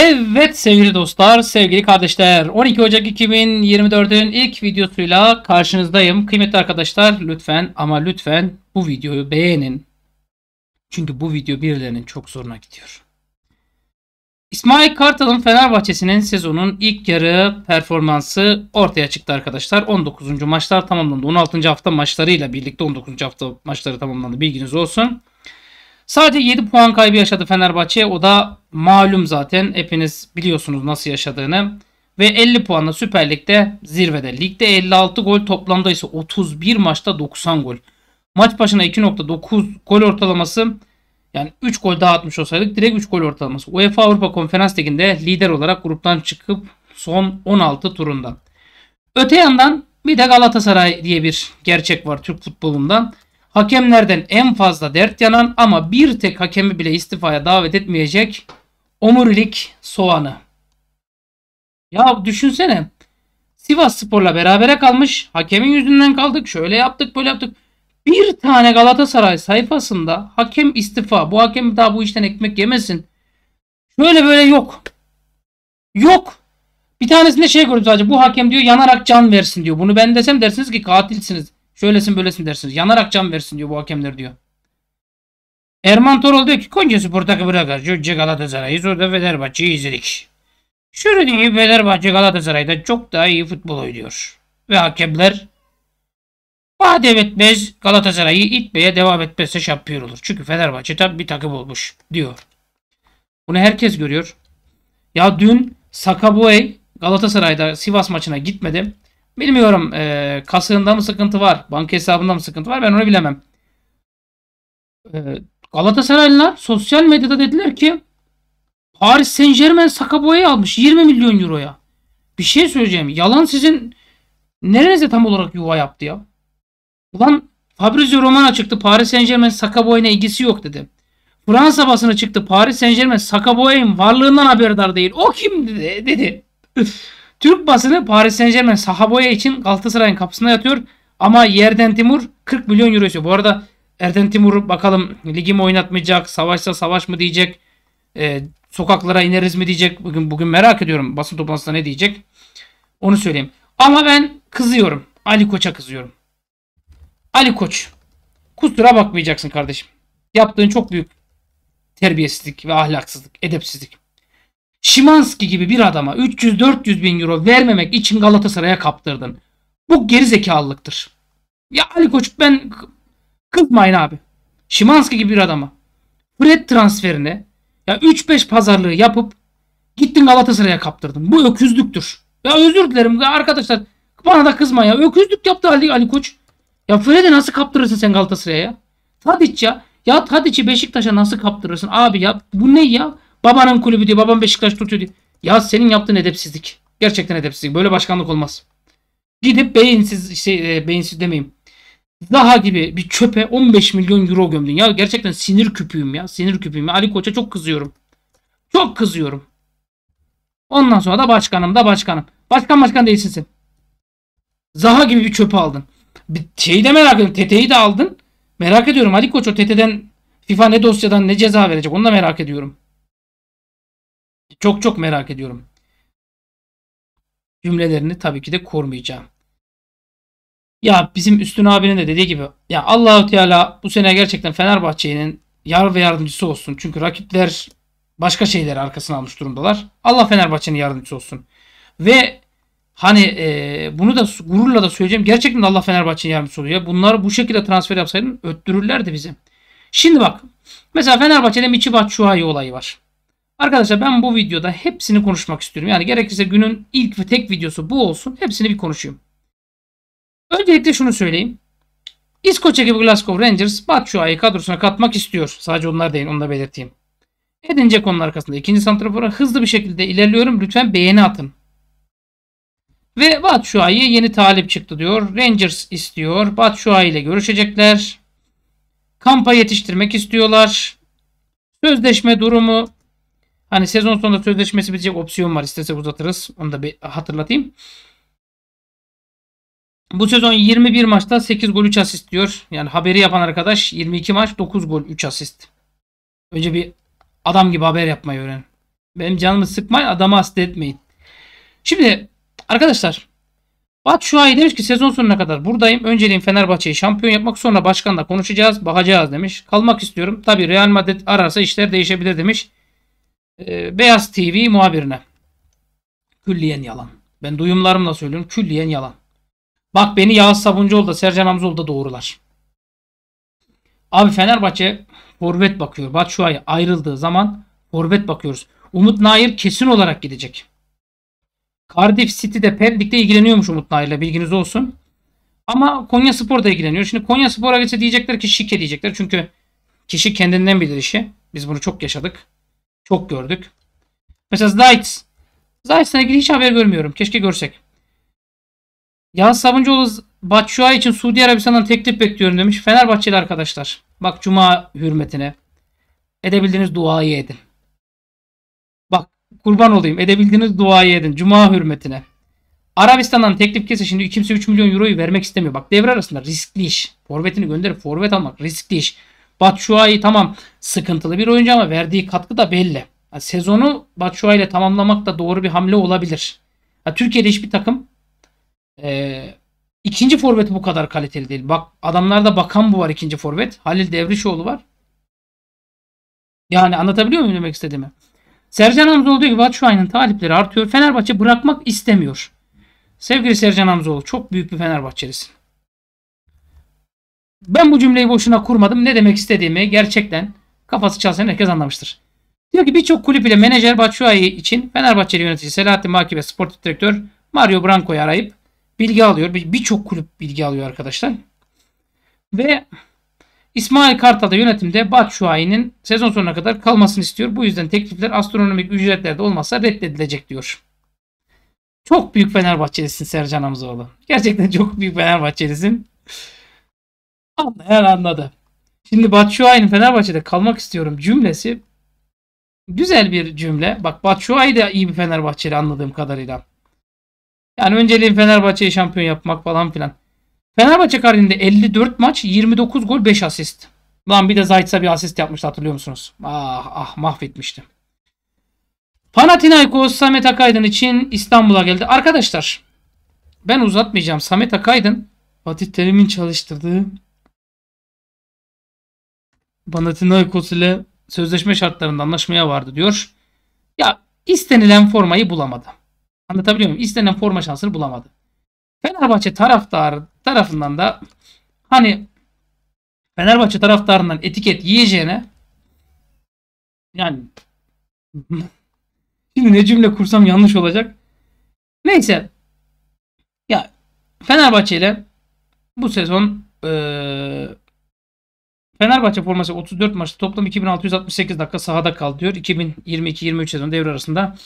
Evet sevgili dostlar, sevgili kardeşler, 12 Ocak 2024'ün ilk videosuyla karşınızdayım. Kıymetli arkadaşlar, lütfen ama lütfen bu videoyu beğenin. Çünkü bu video birilerinin çok zoruna gidiyor. İsmail Kartal'ın Fenerbahçe'sinin sezonun ilk yarı performansı ortaya çıktı arkadaşlar. 19. maçlar tamamlandı. 16. hafta maçlarıyla birlikte 19. hafta maçları tamamlandı. Bilginiz olsun. Sadece 7 puan kaybı yaşadı Fenerbahçe. O da malum zaten. Hepiniz biliyorsunuz nasıl yaşadığını. Ve 50 puanla Süper Lig'de zirvede. Ligde 56 gol, toplamda ise 31 maçta 90 gol. Maç başına 2.9 gol ortalaması. Yani 3 gol daha atmış olsaydık direkt 3 gol ortalaması. UEFA Avrupa Konferans Ligi'nde lider olarak gruptan çıkıp son 16 turundan. Öte yandan bir de Galatasaray diye bir gerçek var Türk futbolundan. Hakemlerden en fazla dert yanan ama bir tek hakemi bile istifaya davet etmeyecek omurilik soğanı. Ya düşünsene, Sivasspor'la berabere kalmış, hakemin yüzünden kaldık, şöyle yaptık böyle yaptık. Bir tane Galatasaray sayfasında hakem istifa, bu hakem daha bu işten ekmek yemesin, şöyle böyle yok. Yok. Bir tanesinde şey gördüm sadece, bu hakem diyor yanarak can versin diyor. Bunu ben desem dersiniz ki katilsiniz. Şöylesin böylesin dersiniz. Yanarak can versin diyor bu hakemler diyor. Erman Torol diyor ki Konyaspor'daki bırakır. Önce Galatasaray'ı sonra Fenerbahçe'yi izledik. Şöyle Fenerbahçe Galatasaray'da çok daha iyi futbol oynuyor. Ve hakemler madem etmez Galatasaray'ı itmeye devam etmezse şampiyon olur. Çünkü Fenerbahçe tam bir takım olmuş diyor. Bunu herkes görüyor. Ya dün Sacha Boey Galatasaray'da Sivas maçına gitmedi. Bilmiyorum kasığında mı sıkıntı var, banka hesabında mı sıkıntı var, ben onu bilemem. Galatasaraylılar sosyal medyada dediler ki Paris Saint-Germain Sacha Boey'i almış 20 milyon euroya. Bir şey söyleyeceğim, yalan sizin nerenize tam olarak yuva yaptı ya. Ulan Fabrizio Romano çıktı Paris Saint-Germain Sacha Boey'ine ilgisi yok dedi. Fransa basını çıktı Paris Saint-Germain Sacha Boey'in varlığından haberdar değil. O kim dedi. Türk basını Paris Saint-Germain Sacha Boey için Galatasaray'ın kapısına yatıyor. Ama Yerden Timur 40 milyon euro istiyor. Bu arada Erden Timur bakalım ligi mi oynatmayacak, savaşsa savaş mı diyecek, sokaklara ineriz mi diyecek. Bugün merak ediyorum basın toplantısında ne diyecek. Onu söyleyeyim. Ama ben kızıyorum. Ali Koç'a kızıyorum. Ali Koç, kusura bakmayacaksın kardeşim. Yaptığın çok büyük terbiyesizlik ve ahlaksızlık, edepsizlik. Szymański gibi bir adama 300-400 bin euro vermemek için Galatasaray'a kaptırdın. Bu gerizekalılıktır. Ya Ali Koç, ben kızmayın abi. Szymański gibi bir adama Fred transferine ya 3-5 pazarlığı yapıp gittin Galatasaray'a kaptırdın. Bu öküzlüktür. Ya özür dilerim arkadaşlar, bana da kızma ya. Öküzlük yaptı Ali Koç. Ya Fred'i nasıl kaptırırsın sen Galatasaray'a ya? Tadiç ya. Ya Tadiç'i Beşiktaş'a nasıl kaptırırsın abi ya? Bu ne ya? Babanın kulübü diyor. Babam Beşiktaş tutuyor diyor. Ya senin yaptığın edepsizlik. Gerçekten edepsizlik. Böyle başkanlık olmaz. Gidip beyinsiz demeyeyim, Zaha gibi bir çöpe 15 milyon euro gömdün. Ya gerçekten sinir küpüyüm ya. Sinir küpüyüm. Ali Koç'a çok kızıyorum. Çok kızıyorum. Ondan sonra da başkanım. Başkan değilsin sen. Zaha gibi bir çöpe aldın. Bir şeyi de merak ediyorum. Tete'yi de aldın. Merak ediyorum Ali Koç o Tete'den FIFA ne dosyadan ne ceza verecek. Onu da merak ediyorum. Çok merak ediyorum. Cümlelerini tabii ki de kormayacağım. Ya bizim Üstün abinin de dediği gibi ya Allahu Teala bu sene gerçekten Fenerbahçe'nin yar ve yardımcısı olsun. Çünkü rakipler başka şeyleri arkasına almış durumdalar. Allah Fenerbahçe'nin yardımcısı olsun. Ve hani bunu da gururla da söyleyeceğim. Gerçekten Allah Fenerbahçe'nin yardımcısı oluyor. Bunlar bu şekilde transfer yapsaydın öttürürlerdi bizi. Şimdi bak. Mesela Fenerbahçe'de Michy Batshuayi olayı var. Arkadaşlar ben bu videoda hepsini konuşmak istiyorum. Yani gerekirse günün ilk ve tek videosu bu olsun. Hepsini bir konuşayım. Öncelikle şunu söyleyeyim. İskoçya gibi Glasgow Rangers Batshuayi kadrosuna katmak istiyor. Sadece onlar değil, onu da belirteyim. Edince konunun arkasında ikinci santrafora hızlı bir şekilde ilerliyorum. Lütfen beğeni atın. Ve Batshuayi yeni talip çıktı diyor. Rangers istiyor. Batshuayi ile görüşecekler. Kampa yetiştirmek istiyorlar. Sözleşme durumu. Hani sezon sonunda sözleşmesi bitecek, opsiyon var. İstese uzatırız. Onu da bir hatırlatayım. Bu sezon 21 maçta 8 gol 3 asist diyor. Yani haberi yapan arkadaş 22 maç 9 gol 3 asist. Önce bir adam gibi haber yapmayı öğren. Benim canımı sıkmayın. Adamı hasta etmeyin. Şimdi arkadaşlar Batshuayi demiş ki sezon sonuna kadar buradayım. Önceliğim Fenerbahçe'yi şampiyon yapmak, sonra başkanla konuşacağız. Bakacağız demiş. Kalmak istiyorum. Tabi Real Madrid ararsa işler değişebilir demiş. Beyaz TV muhabirine. Külliyen yalan. Ben duyumlarımla söylüyorum. Külliyen yalan. Bak beni Yağız Sabuncuoğlu da Sercan Hamzaoğlu da doğrular. Abi Fenerbahçe forvet bakıyor. Batshuayi ayrıldığı zaman forvet bakıyoruz. Umut Nayır kesin olarak gidecek. Cardiff City'de Pendik'te ilgileniyormuş Umut Nayır'la, bilginiz olsun. Ama Konyaspor da ilgileniyor. Şimdi Konyaspor'a geçse diyecekler ki şike diyecekler. Çünkü kişi kendinden bilir işi. Biz bunu çok yaşadık. Çok gördük. Mesela Zajc. Zajc'la ilgili hiç haber görmüyorum. Keşke görsek. Yağız Sabuncuoğlu Batshuayi için Suudi Arabistan'dan teklif bekliyorum demiş. Fenerbahçeli arkadaşlar. Bak Cuma hürmetine. Edebildiğiniz duayı edin. Bak kurban olayım. Edebildiğiniz duayı edin. Cuma hürmetine. Arabistan'dan teklif gelse şimdi kimse 3 milyon euroyu vermek istemiyor. Bak devre arasında riskli iş. Forvetini gönderip forvet almak riskli iş. Batshuayi tamam sıkıntılı bir oyuncu ama verdiği katkı da belli. Yani sezonu Batshuayi ile tamamlamak da doğru bir hamle olabilir. Yani Türkiye'de hiçbir takım ikinci forvet bu kadar kaliteli değil. Bak adamlarda Bakan bu var, ikinci forvet. Halil Devrişoğlu var. Yani anlatabiliyor muyum demek istediğimi? Sercan Hamzaoğlu diyor ki Batshuayi'nin talipleri artıyor. Fenerbahçe bırakmak istemiyor. Sevgili Sercan Hamzaoğlu çok büyük bir Fenerbahçelisin. Ben bu cümleyi boşuna kurmadım. Ne demek istediğimi gerçekten kafası çalışan herkes anlamıştır. Diyor ki birçok kulüp ile menajer Batshuayi için Fenerbahçeli yönetici Selahattin Baki ve sportif direktör Mario Branco'yu arayıp bilgi alıyor. Birçok kulüp bilgi alıyor arkadaşlar. Ve İsmail Kartal da yönetimde Batshuayi'nin sezon sonuna kadar kalmasını istiyor. Bu yüzden teklifler astronomik ücretlerde olmazsa reddedilecek diyor. Çok büyük Fenerbahçelisin Sercan Hamzaoğlu. Gerçekten çok büyük Fenerbahçelisin. Anlayan anladı. Şimdi Batshuayi'nin Fenerbahçe'de kalmak istiyorum cümlesi güzel bir cümle. Bak Batshuayi de iyi bir Fenerbahçeli anladığım kadarıyla. Yani önceliğin Fenerbahçe'yi şampiyon yapmak falan filan. Fenerbahçe kariyerinde 54 maç, 29 gol, 5 asist. Lan bir de Zajc'a bir asist yapmıştı, hatırlıyor musunuz? Ah mahvetmişti. Panathinaikos Samet Akaydın için İstanbul'a geldi. Arkadaşlar ben uzatmayacağım. Samet Akaydın Fatih Terim'in çalıştırdığı Panathinaikos ile sözleşme şartlarında anlaşmaya vardı diyor. Ya istenilen formayı bulamadı. Anlatabiliyor muyum? İstenen forma şansını bulamadı. Fenerbahçe taraftarı tarafından da hani Fenerbahçe taraftarından etiket yiyeceğine yani şimdi ne cümle kursam yanlış olacak. Neyse ya Fenerbahçe ile bu sezon Fenerbahçe forması 34 maçta toplam 2668 dakika sahada kaldı diyor. 2022-23 sezon devre arasında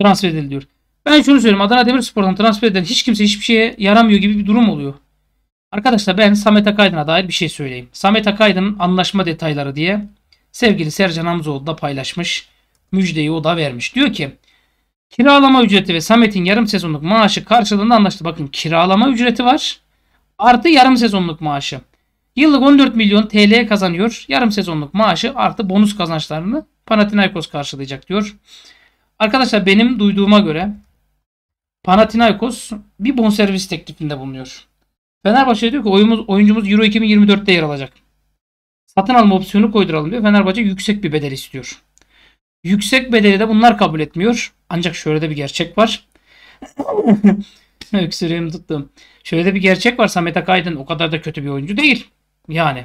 transfer edildi diyor. Ben şunu söyleyeyim. Adana Demirspor'dan transfer eden hiç kimse hiçbir şeye yaramıyor gibi bir durum oluyor. Arkadaşlar ben Samet Akaydın'a dair bir şey söyleyeyim. Samet Akaydın'ın anlaşma detayları diye sevgili Sercan Hamzaoğlu da paylaşmış. Müjdeyi o da vermiş. Diyor ki kiralama ücreti ve Samet'in yarım sezonluk maaşı karşılığında anlaştı. Bakın kiralama ücreti var. Artı yarım sezonluk maaşı. Yıllık 14 milyon TL kazanıyor. Yarım sezonluk maaşı artı bonus kazançlarını Panathinaikos karşılayacak diyor. Arkadaşlar benim duyduğuma göre Panathinaikos bir bonservis teklifinde bulunuyor. Fenerbahçe diyor ki oyuncumuz Euro 2024'te yer alacak. Satın alma opsiyonu koyduralım diyor. Fenerbahçe yüksek bir bedel istiyor. Yüksek bedeli de bunlar kabul etmiyor. Ancak şöyle de bir gerçek var. Öksürüğümü tuttum. Şöyle de bir gerçek var. Samet Akaydın o kadar da kötü bir oyuncu değil. Yani.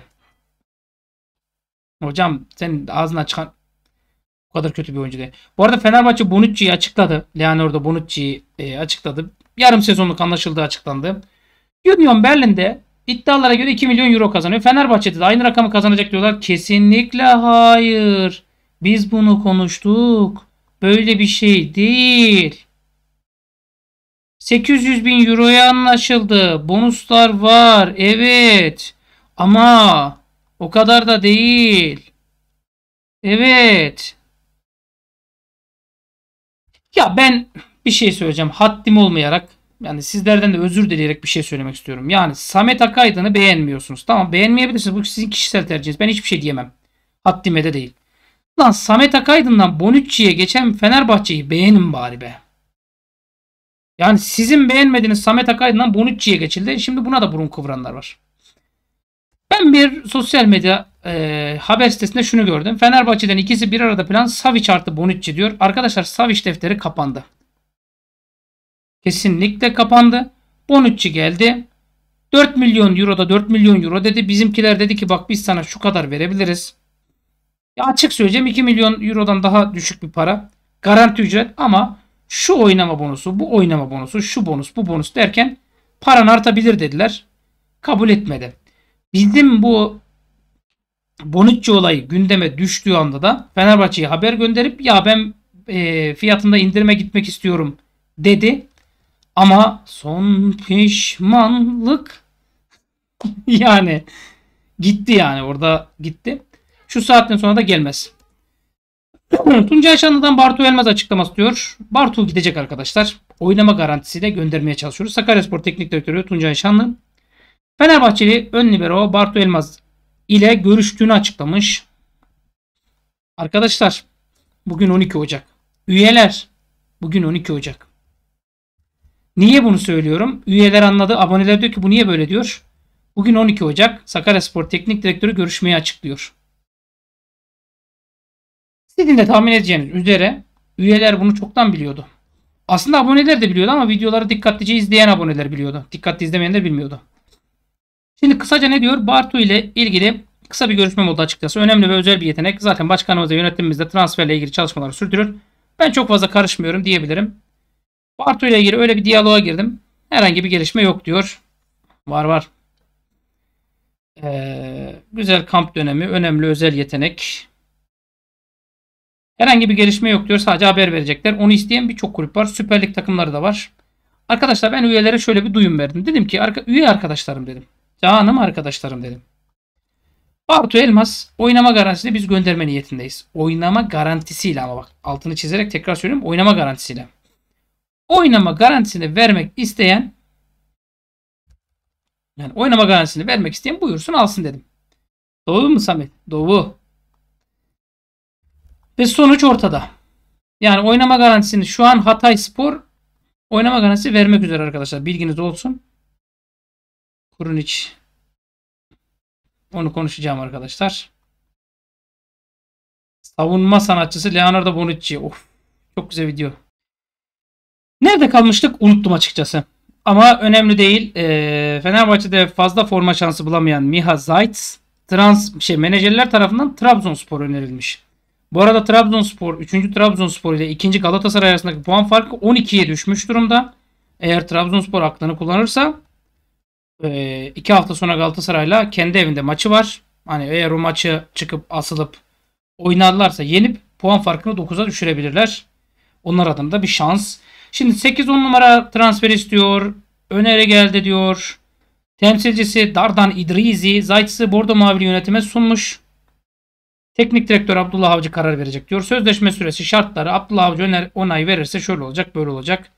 Hocam senin ağzına çıkan o kadar kötü bir oyuncu değil. Bu arada Fenerbahçe Bonucci'yi açıkladı. Leonardo Bonucci'yi açıkladı. Yarım sezonluk anlaşıldığı açıklandı. Union Berlin'de iddialara göre 2 milyon euro kazanıyor. Fenerbahçe'de de aynı rakamı kazanacak diyorlar. Kesinlikle hayır. Biz bunu konuştuk. Böyle bir şey değil. 800 bin euroya anlaşıldı. Bonuslar var. Evet. Ama o kadar da değil. Evet. Ya ben bir şey söyleyeceğim. Haddim olmayarak yani sizlerden de özür dileyerek bir şey söylemek istiyorum. Yani Samet Akaydın'ı beğenmiyorsunuz. Tamam beğenmeyebilirsiniz. Bu sizin kişisel tercihiniz. Ben hiçbir şey diyemem. Haddime de değil. Lan Samet Akaydın'dan Bonucci'ye geçen Fenerbahçe'yi beğenin bari be. Yani sizin beğenmediğiniz Samet Akaydın'dan Bonucci'ye geçildi. Şimdi buna da burun kıvıranlar var. Ben bir sosyal medya haber sitesinde şunu gördüm. Fenerbahçe'den ikisi bir arada plan, Savic artı Bonucci diyor. Arkadaşlar Savic defteri kapandı. Kesinlikle kapandı. Bonucci geldi. 4 milyon euroda 4 milyon euro dedi. Bizimkiler dedi ki bak biz sana şu kadar verebiliriz. Ya açık söyleyeceğim 2 milyon eurodan daha düşük bir para. Garanti ücret ama şu oynama bonusu, bu oynama bonusu, şu bonus, bu bonus derken paran artabilir dediler. Kabul etmedi. Bizim bu Bonucci olayı gündeme düştüğü anda da Fenerbahçe'ye haber gönderip ya ben fiyatında indirime gitmek istiyorum dedi. Ama son pişmanlık yani gitti yani orada gitti. Şu saatten sonra da gelmez. Tuncay Şanlı'dan Bartuğ Elmaz açıklaması diyor. Bartuğ gidecek arkadaşlar. Oynama garantisiyle göndermeye çalışıyoruz. Sakaryaspor Teknik Direktörü Tuncay Şanlı. Fenerbahçeli ön libero Bartuğ Elmaz ile görüştüğünü açıklamış. Arkadaşlar bugün 12 Ocak. Üyeler bugün 12 Ocak. Niye bunu söylüyorum? Üyeler anladı. Aboneler diyor ki bu niye böyle diyor. Bugün 12 Ocak Sakaryaspor Teknik Direktörü görüşmeyi açıklıyor. Sizin de tahmin edeceğiniz üzere üyeler bunu çoktan biliyordu. Aslında aboneler de biliyordu ama videoları dikkatlice izleyen aboneler biliyordu. Dikkatli izlemeyenler bilmiyordu. Şimdi kısaca ne diyor? Bartu ile ilgili kısa bir görüşmem oldu açıkçası. Önemli ve özel bir yetenek. Zaten başkanımız ve yönetimimiz de transferle ilgili çalışmaları sürdürür. Ben çok fazla karışmıyorum diyebilirim. Bartu ile ilgili öyle bir diyaloğa girdim. Herhangi bir gelişme yok diyor. Var var. Güzel kamp dönemi. Önemli özel yetenek. Herhangi bir gelişme yok diyor. Sadece haber verecekler. Onu isteyen birçok kulüp var. Süper Lig takımları da var. Arkadaşlar ben üyelere şöyle bir duyum verdim. Dedim ki üye arkadaşlarım dedim. Canım arkadaşlarım dedim. Bartu Elmas oynama garantisiyle biz gönderme niyetindeyiz. Oynama garantisiyle ama bak altını çizerek tekrar söylüyorum. Oynama garantisiyle. Oynama garantisini vermek isteyen yani oynama garantisini vermek isteyen buyursun alsın dedim. Doğru mu Samet? Doğru. Ve sonuç ortada. Yani oynama garantisini şu an Hatayspor oynama garantisi vermek üzere arkadaşlar. Bilginiz olsun. Krunic. Onu konuşacağım arkadaşlar. Savunma sanatçısı Leonardo Bonucci. Of, çok güzel video. Nerede kalmıştık? Unuttum açıkçası. Ama önemli değil. Fenerbahçe'de fazla forma şansı bulamayan Miha Zajc menajerler tarafından Trabzonspor önerilmiş. Bu arada Trabzonspor 3. Trabzonspor ile 2. Galatasaray arasındaki puan farkı 12'ye düşmüş durumda. Eğer Trabzonspor aklını kullanırsa 2 hafta sonra Galatasaray'la kendi evinde maçı var. Hani eğer o maçı çıkıp asılıp oynarlarsa yenip puan farkını 9'a düşürebilirler. Onlar adına da bir şans. Şimdi 8-10 numara transfer istiyor. Öneri geldi diyor. Temsilcisi Dardan İdrizi Zajc'ı Bordo Mavili yönetime sunmuş. Teknik direktör Abdullah Avcı karar verecek diyor. Sözleşme süresi şartları Abdullah Avcı onay verirse şöyle olacak böyle olacak.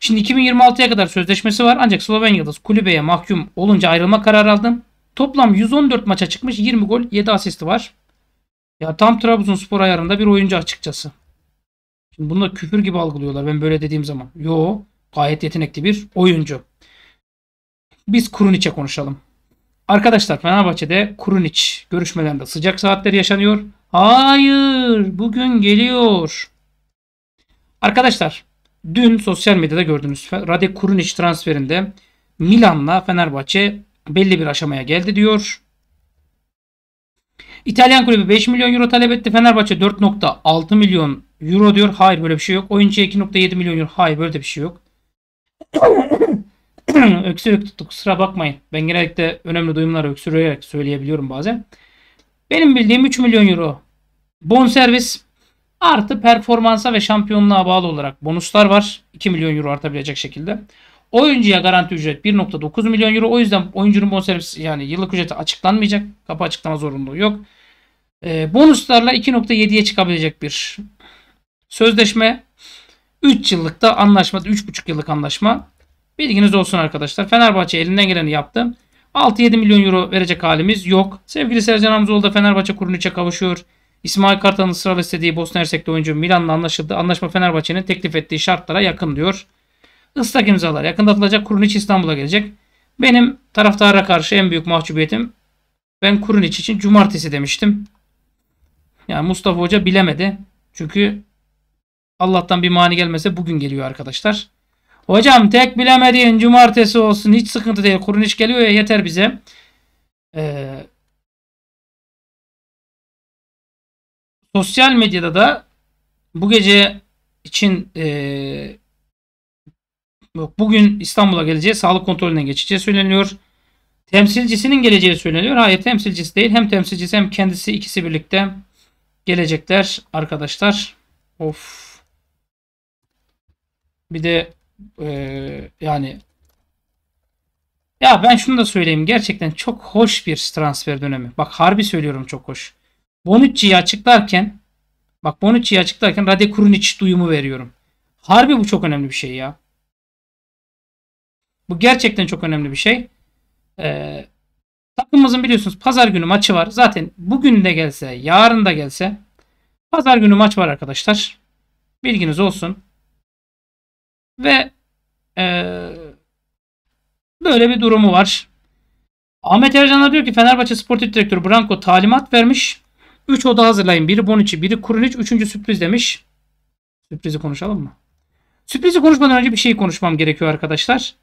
Şimdi 2026'ya kadar sözleşmesi var ancak Slovenya'da kulübeye mahkum olunca ayrılma kararı aldım. Toplam 114 maça çıkmış 20 gol 7 asisti var. Ya tam Trabzonspor ayarında bir oyuncu açıkçası. Şimdi bunu da küfür gibi algılıyorlar ben böyle dediğim zaman. Yo gayet yetenekli bir oyuncu. Biz Krunic'e konuşalım. Arkadaşlar Fenerbahçe'de Krunic görüşmelerinde sıcak saatler yaşanıyor. Hayır bugün geliyor. Arkadaşlar dün sosyal medyada gördünüz. Rade Krunic transferinde Milan'la Fenerbahçe belli bir aşamaya geldi diyor. İtalyan kulübü 5 milyon euro talep etti. Fenerbahçe 4.6 milyon euro diyor. Hayır böyle bir şey yok. Oyuncuya 2.7 milyon euro. Hayır böyle de bir şey yok. Öksürük tuttuk kusura bakmayın. Ben genellikle önemli duyumları öksürerek söyleyebiliyorum bazen. Benim bildiğim 3 milyon euro bonservis artı performansa ve şampiyonluğa bağlı olarak bonuslar var. 2 milyon euro artabilecek şekilde. Oyuncuya garanti ücret 1.9 milyon euro. O yüzden oyuncunun bonservisi yani yıllık ücreti açıklanmayacak. Kapı açıklama zorunluluğu yok. Bonuslarla 2.7'ye çıkabilecek bir sözleşme. 3 yıllıkta anlaşma 3.5 yıllık anlaşma. Bilginiz olsun arkadaşlar. Fenerbahçe elinden geleni yaptı. 6-7 milyon euro verecek halimiz yok. Sevgili Sercan Hamzaoğlu da Fenerbahçe Kruniç'e kavuşuyor. İsmail Kartal'ın ısrarla istediği Bosna Hersekli oyuncu Milan'la anlaşıldı. Anlaşma Fenerbahçe'nin teklif ettiği şartlara yakın diyor. Islak imzalar yakında atılacak. Krunic İstanbul'a gelecek. Benim taraftara karşı en büyük mahcubiyetim, ben Krunic için cumartesi demiştim. Yani Mustafa Hoca bilemedi. Çünkü Allah'tan bir mani gelmese bugün geliyor arkadaşlar. Hocam tek bilemediğin cumartesi olsun, hiç sıkıntı değil. Krunic geliyor ya, yeter bize. Sosyal medyada da bu gece için bugün İstanbul'a geleceği, sağlık kontrolüne geçeceği söyleniyor. Temsilcisinin geleceği söyleniyor. Hayır, temsilcisi değil. Hem temsilcisi hem kendisi, ikisi birlikte gelecekler arkadaşlar. Of. Bir de yani ya ben şunu da söyleyeyim. Gerçekten çok hoş bir transfer dönemi. Bak harbi söylüyorum, çok hoş. Bonucci'yi açıklarken Rade Krunic duyumu veriyorum. Harbi bu çok önemli bir şey ya. Bu gerçekten çok önemli bir şey. Takımımızın biliyorsunuz pazar günü maçı var. Zaten bugün de gelse, yarın da gelse pazar günü maç var arkadaşlar. Bilginiz olsun. Ve böyle bir durumu var. Ahmet Ercan'a diyor ki Fenerbahçe Sportif Direktörü Branko talimat vermiş. 3 oda hazırlayın. Biri Bonucci, biri Krunic, 3. sürpriz demiş. Sürprizi konuşalım mı? Sürprizi konuşmadan önce bir şey konuşmam gerekiyor arkadaşlar.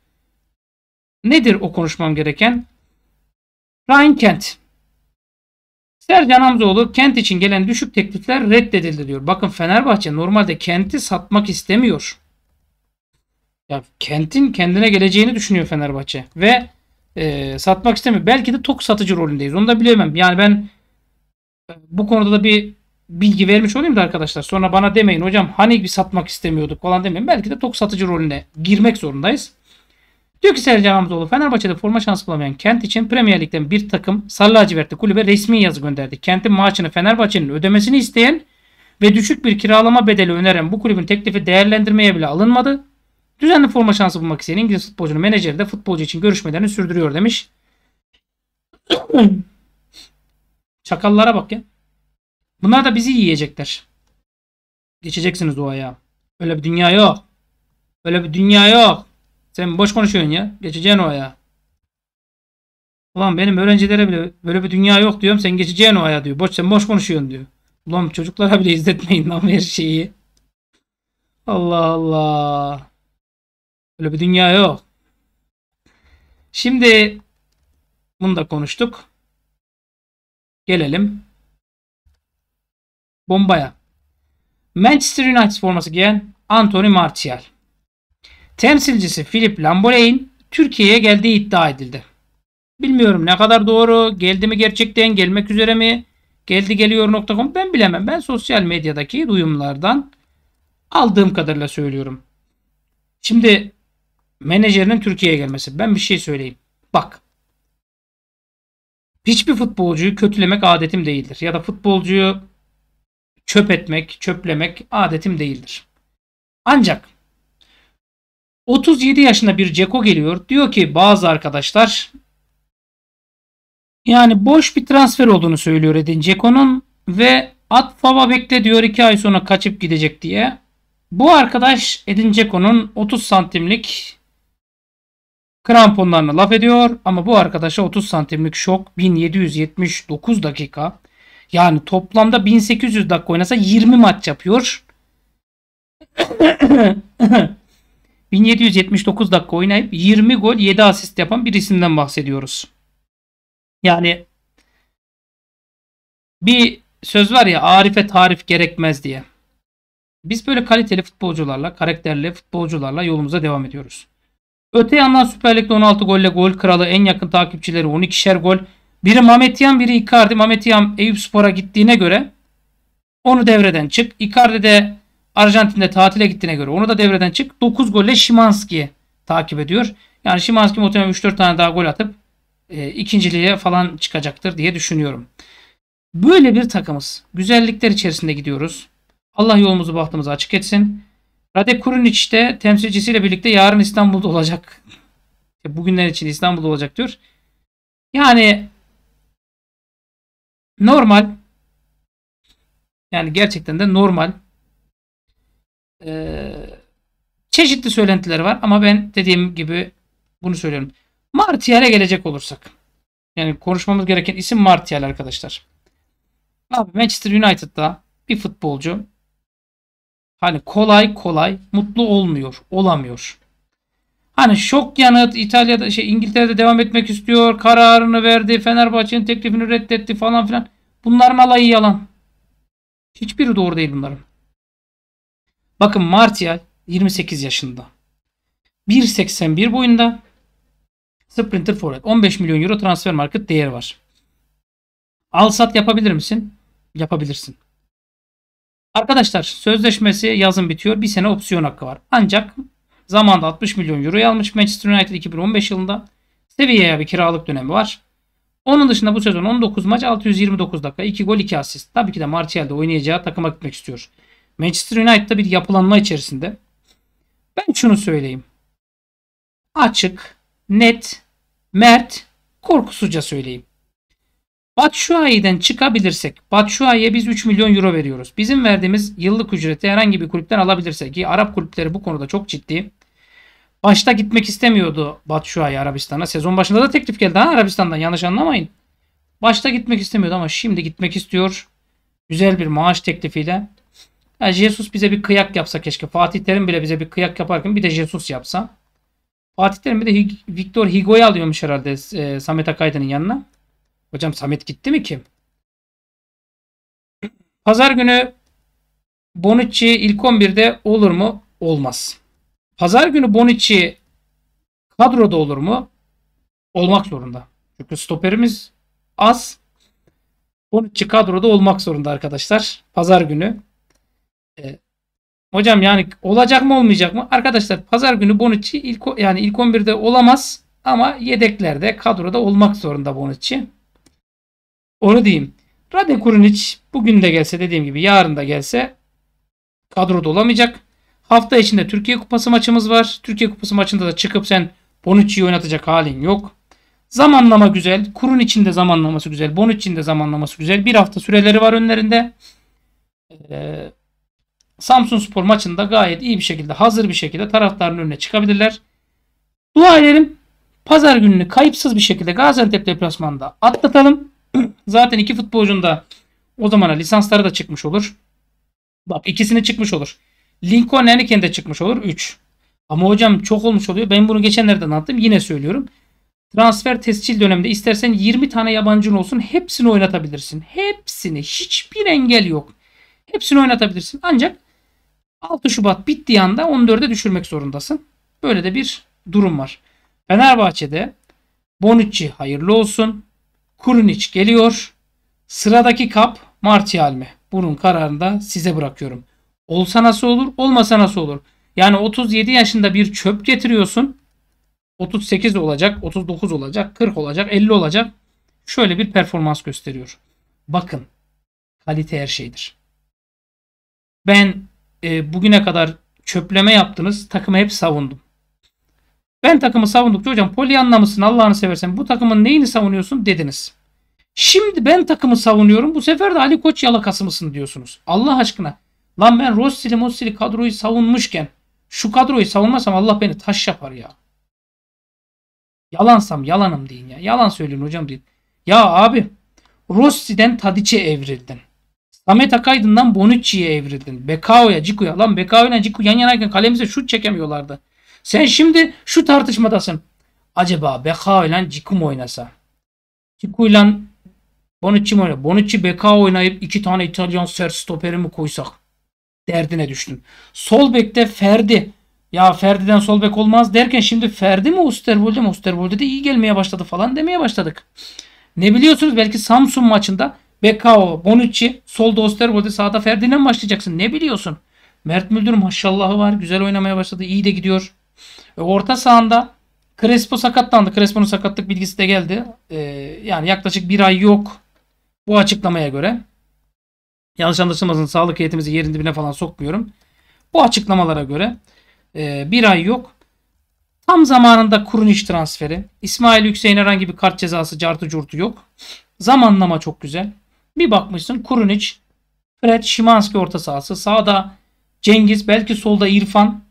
Nedir o konuşmam gereken? Ryan Kent. Sercan Hamzaoğlu Kent için gelen düşük teklifler reddedildi diyor. Bakın Fenerbahçe normalde Kent'i satmak istemiyor. Ya Kent'in kendine geleceğini düşünüyor Fenerbahçe. Ve satmak istemiyor. Belki de tok satıcı rolündeyiz. Onu da bilemem. Yani ben bu konuda da bir bilgi vermiş olayım da arkadaşlar. Sonra bana demeyin hocam hani bir satmak istemiyorduk falan demeyin. Belki de tok satıcı rolüne girmek zorundayız. Diyor ki Sercan Hamzaoğlu Fenerbahçe'de forma şansı bulamayan Kent için Premier Lig'den bir takım sarı lacivertli kulübe resmi yazı gönderdi. Kent'in maaşını Fenerbahçe'nin ödemesini isteyen ve düşük bir kiralama bedeli öneren bu kulübün teklifi değerlendirmeye bile alınmadı. Düzenli forma şansı bulmak isteyen İngiliz futbolcunun menajeri de futbolcu için görüşmelerini sürdürüyor demiş. Çakallara bak ya. Bunlar da bizi yiyecekler. Geçeceksiniz o ayağa. Öyle bir dünya yok. Öyle bir dünya yok. Sen boş konuşuyorsun ya. Geçeceksin o ayağa. Ulan benim öğrencilere bile böyle bir dünya yok diyorum. Sen geçeceksin o ayağa diyor. Sen boş konuşuyorsun diyor. Ulan çocuklara bile izletmeyin lan her şeyi. Allah Allah. Öyle bir dünya yok. Şimdi bunu da konuştuk. Gelelim bombaya. Manchester United forması giyen Anthony Martial. Temsilcisi Philip Lambole'in Türkiye'ye geldiği iddia edildi. Bilmiyorum ne kadar doğru. Geldi mi gerçekten, gelmek üzere mi? Geldi geliyor.com ben bilemem. Ben sosyal medyadaki duyumlardan aldığım kadarıyla söylüyorum. Şimdi menajerinin Türkiye'ye gelmesi. Ben bir şey söyleyeyim. Bak. Hiçbir futbolcuyu kötülemek adetim değildir. Ya da futbolcuyu çöp etmek, çöplemek adetim değildir. Ancak 37 yaşında bir Ceko geliyor. Diyor ki bazı arkadaşlar yani boş bir transfer olduğunu söylüyor Edin Ceko'nun ve at fava bekle diyor 2 ay sonra kaçıp gidecek diye. Bu arkadaş Edin Ceko'nun 30 santimlik kramponlarına laf ediyor ama bu arkadaşa 30 santimlik şok 1779 dakika. Yani toplamda 1800 dakika oynasa 20 maç yapıyor. 1779 dakika oynayıp 20 gol 7 asist yapan bir isimden bahsediyoruz. Yani bir söz var ya, Arif'e tarif gerekmez diye. Biz böyle kaliteli futbolcularla, karakterli futbolcularla yolumuza devam ediyoruz. Öte yandan Süper Lig'de 16 golle gol kralı, en yakın takipçileri 12'şer gol. Biri Mametyan, biri Icardi. Mametyan Eyüpspor'a gittiğine göre onu devreden çık. Icardi de Arjantin'de tatile gittiğine göre onu da devreden çık. 9 golle Szymański'yi takip ediyor. Yani Szymański muhtemelen 3-4 tane daha gol atıp ikinciliğe falan çıkacaktır diye düşünüyorum. Böyle bir takımız. Güzellikler içerisinde gidiyoruz. Allah yolumuzu bahtımızı açık etsin. Rade Krunic de temsilcisiyle birlikte yarın İstanbul'da olacak. Bugünler için İstanbul'da olacak diyor. Yani normal Yani gerçekten de normal. Çeşitli söylentiler var ama ben dediğim gibi bunu söylüyorum. Martial'e gelecek olursak. Yani konuşmamız gereken isim Martial arkadaşlar. Abi Manchester United'da bir futbolcu hani kolay kolay mutlu olmuyor, olamıyor. Hani şok yanıt İtalya'da İngiltere'de devam etmek istiyor, kararını verdi, Fenerbahçe'nin teklifini reddetti falan filan. Bunların alayı yalan. Hiçbiri doğru değil bunların. Bakın Martial 28 yaşında. 1.81 boyunda. Sprinter forvet. 15 milyon euro transfer market değeri var. Alsat yapabilir misin? Yapabilirsin. Arkadaşlar sözleşmesi yazın bitiyor. Bir sene opsiyon hakkı var. Ancak zamanında 60 milyon euroyu almış Manchester United 2015 yılında. Sevilla'ya bir kiralık dönemi var. Onun dışında bu sezon 19 maç 629 dakika 2 gol 2 asist. Tabii ki de Martial'de oynayacağı takıma gitmek istiyor. Manchester United'da bir yapılanma içerisinde. Ben şunu söyleyeyim. Açık, net, mert, korkusuzca söyleyeyim. Batshuayi'den çıkabilirsek, Batshuayi'ye biz 3 milyon euro veriyoruz. Bizim verdiğimiz yıllık ücreti herhangi bir kulüpten alabilirsek ki Arap kulüpleri bu konuda çok ciddi. Başta gitmek istemiyordu Batshuayi Arabistan'a. Sezon başında da teklif geldi Arabistan'dan, yanlış anlamayın. Başta gitmek istemiyordu ama şimdi gitmek istiyor. Güzel bir maaş teklifiyle. Ya Jesus bize bir kıyak yapsa keşke. Fatih Terim bile bize bir kıyak yaparken bir de Jesus yapsa. Fatih Terim bir de Victor Hugo'yu alıyormuş herhalde Samet Akaydın'ın yanına. Hocam Samet gitti mi ki? Pazar günü Bonucci ilk 11'de olur mu? Olmaz. Pazar günü Bonucci kadroda olur mu? Olmak zorunda. Çünkü stoperimiz az. Bonucci kadroda olmak zorunda arkadaşlar. Pazar günü. Hocam yani olacak mı olmayacak mı? Arkadaşlar pazar günü Bonucci ilk 11'de olamaz ama yedeklerde kadroda olmak zorunda Bonucci. Onu diyeyim. Rade Krunic bugün de gelse dediğim gibi yarın da gelse kadroda olamayacak. Hafta içinde Türkiye Kupası maçımız var. Türkiye Kupası maçında da çıkıp sen Bonucci'yi oynatacak halin yok. Zamanlama güzel. Krunic'in de zamanlaması güzel. Bonucci'nin de zamanlaması güzel. Bir hafta süreleri var önlerinde. Samsunspor maçında gayet iyi bir şekilde, hazır bir şekilde taraftarın önüne çıkabilirler. Dua edelim. Pazar gününü kayıpsız bir şekilde Gaziantep deplasmanında atlatalım. Zaten iki futbolcunun da o zamana lisansları da çıkmış olur. Bak ikisini çıkmış olur. Lincoln Henrique'nin de çıkmış olur. 3. Ama hocam çok olmuş oluyor. Ben bunu geçenlerden anlattım. Yine söylüyorum. Transfer tescil döneminde istersen 20 tane yabancın olsun. Hepsini oynatabilirsin. Hepsini. Hiçbir engel yok. Hepsini oynatabilirsin. Ancak 6 Şubat bittiği anda 14'e düşürmek zorundasın. Böyle de bir durum var. Fenerbahçe'de Bonucci hayırlı olsun. Krunic geliyor. Sıradaki kap Martial mi? Bunun kararını da size bırakıyorum. Olsa nasıl olur? Olmasa nasıl olur? Yani 37 yaşında bir çöp getiriyorsun. 38 olacak, 39 olacak, 40 olacak, 50 olacak. Şöyle bir performans gösteriyor. Bakın. Kalite her şeydir. Ben bugüne kadar çöpleme yaptınız. Takımı hep savundum. Ben takımı savundukça hocam Pollyanna mısın Allah'ını seversen bu takımın neyini savunuyorsun dediniz. Şimdi ben takımı savunuyorum. Bu sefer de Ali Koç yalakası mısın diyorsunuz. Allah aşkına. Lan ben Rossi'li kadroyu savunmuşken şu kadroyu savunmasam Allah beni taş yapar ya. Yalansam yalanım deyin ya. Yalan söyleyin hocam deyin. Ya abi Rossi'den Tadiç'e evrildin. Samet Akaydın'dan Bonucci'ye evrildin. Becao'ya, Ciku'ya. Lan Becao'yla Ciku yan yanayken kalemize şut çekemiyorlardı. Sen şimdi şu tartışmadasın. Acaba Becao'yla Ciku mu oynasa? Ciku'yla Bonucci mi oynasa? Bonucci Becao oynayıp 2 tane İtalyan ser stoperi mi koysak? Derdine düştün. Sol bekte Ferdi. Ya Ferdi'den sol bek olmaz derken şimdi Ferdi mi Osterwolde mi? Osterwolde de iyi gelmeye başladı falan demeye başladık. Ne biliyorsunuz belki Samsun maçında Becao, Bonucci, solda Osterwolde, sağda Ferdi'den başlayacaksın. Ne biliyorsun? Mert Müldür'ün maşallahı var. Güzel oynamaya başladı. İyi de gidiyor. Orta sahanda Crespo sakatlandı. Crespo'nun sakatlık bilgisi de geldi. Yani yaklaşık bir ay yok. Bu açıklamaya göre. Yanlış anlaşılmasın. Sağlık heyetimizi yerin dibine falan sokmuyorum. Bu açıklamalara göre bir ay yok. Tam zamanında Krunic transferi. İsmail Yüksek'in herhangi bir kart cezası cartı curtu yok. Zamanlama çok güzel. Bir bakmışsın Krunic Fred, Szymański orta sahası. Sağda Cengiz, belki solda İrfan.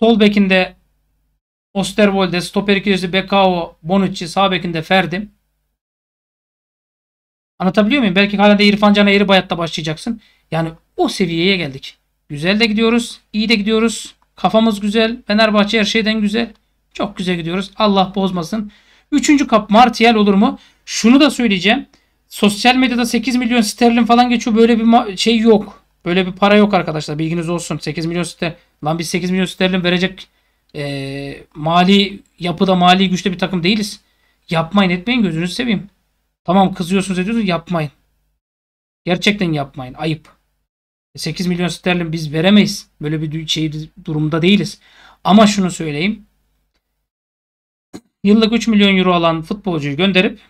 Sol bekinde Osterwolde, stoper ikilisi Becao, Bonucci, sağ bekinde Ferdi. Anlatabiliyor muyum? Belki hala da İrfan Can'a eri bayatta başlayacaksın. Yani o seviyeye geldik. Güzel de gidiyoruz. İyi de gidiyoruz. Kafamız güzel. Fenerbahçe her şeyden güzel. Çok güzel gidiyoruz. Allah bozmasın. Üçüncü kap Martial olur mu? Şunu da söyleyeceğim. Sosyal medyada 8 milyon sterlin falan geçiyor. Böyle bir şey yok. Böyle bir para yok arkadaşlar. Bilginiz olsun. 8 milyon sterlin. Lan biz 8 milyon sterlin verecek mali yapıda, mali güçte bir takım değiliz. Yapmayın etmeyin, gözünüzü seveyim. Tamam kızıyorsunuz ediyorsunuz, yapmayın. Gerçekten yapmayın. Ayıp. 8 milyon sterlin biz veremeyiz. Böyle bir şey durumda değiliz. Ama şunu söyleyeyim. Yıllık 3 milyon euro alan futbolcuyu gönderip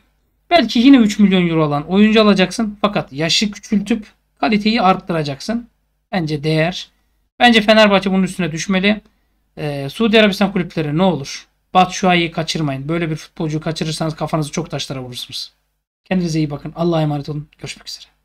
belki yine 3 milyon euro alan oyuncu alacaksın. Fakat yaşı küçültüp kaliteyi arttıracaksın. Bence değer. Bence Fenerbahçe bunun üstüne düşmeli. Suudi Arabistan kulüpleri ne olur? Batshuayi'yi kaçırmayın. Böyle bir futbolcuyu kaçırırsanız kafanızı çok taşlara vurursunuz. Kendinize iyi bakın. Allah'a emanet olun. Görüşmek üzere.